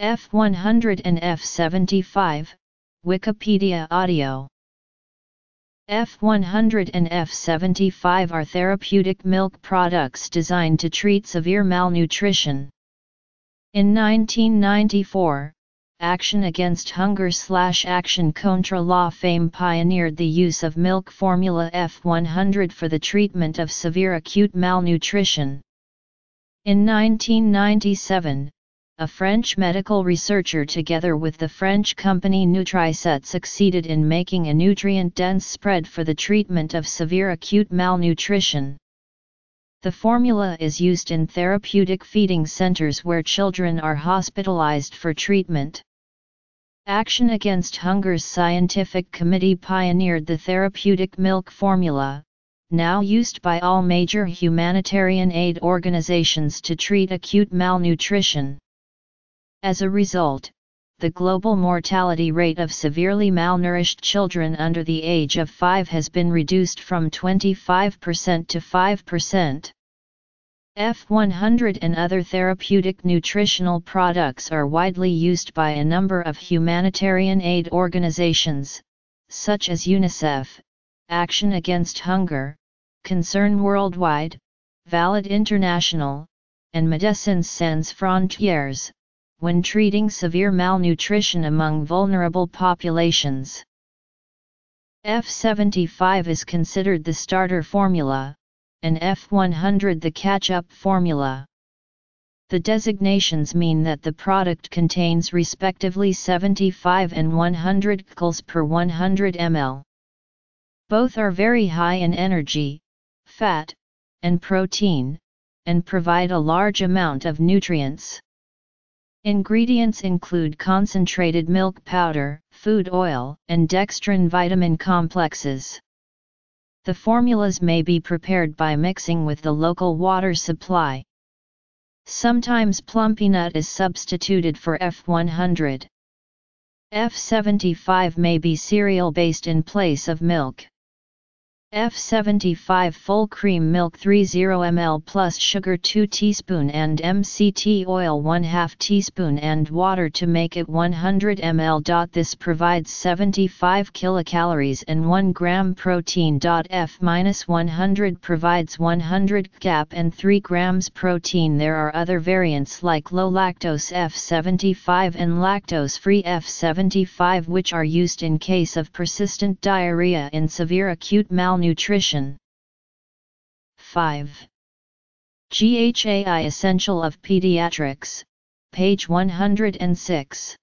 F 100 and F 75, Wikipedia audio. F 100 and F 75 are therapeutic milk products designed to treat severe malnutrition. In 1994, Action Against Hunger / Action Contra la Fame pioneered the use of milk formula F 100 for the treatment of severe acute malnutrition. In 1997, a French medical researcher together with the French company Nutriset succeeded in making a nutrient-dense spread for the treatment of severe acute malnutrition. The formula is used in therapeutic feeding centers where children are hospitalized for treatment. Action Against Hunger's scientific committee pioneered the therapeutic milk formula, now used by all major humanitarian aid organizations to treat acute malnutrition. As a result, the global mortality rate of severely malnourished children under the age of 5 has been reduced from 25% to 5%. F100 and other therapeutic nutritional products are widely used by a number of humanitarian aid organizations, such as UNICEF, Action Against Hunger, Concern Worldwide, Valid International, and Médecins Sans Frontières, when treating severe malnutrition among vulnerable populations. F75 is considered the starter formula, and F100 the catch-up formula. The designations mean that the product contains respectively 75 and 100 kcal per 100 ml. Both are very high in energy, fat, and protein, and provide a large amount of nutrients. Ingredients include concentrated milk powder, food oil, and dextrin vitamin complexes. The formulas may be prepared by mixing with the local water supply. Sometimes plumpy nut is substituted for F100. F75 may be cereal-based in place of milk. F75 full cream milk 30 ml plus sugar 2 teaspoon and MCT oil 1/2 teaspoon and water to make it 100 ml. This provides 75 kilocalories and 1 gram protein. F-100 provides 100 cap and 3 grams protein. There are other variants like low lactose F75 and lactose-free F75 which are used in case of persistent diarrhea in severe acute malnutrition. 5. GHAI Essential of Pediatrics, page 106.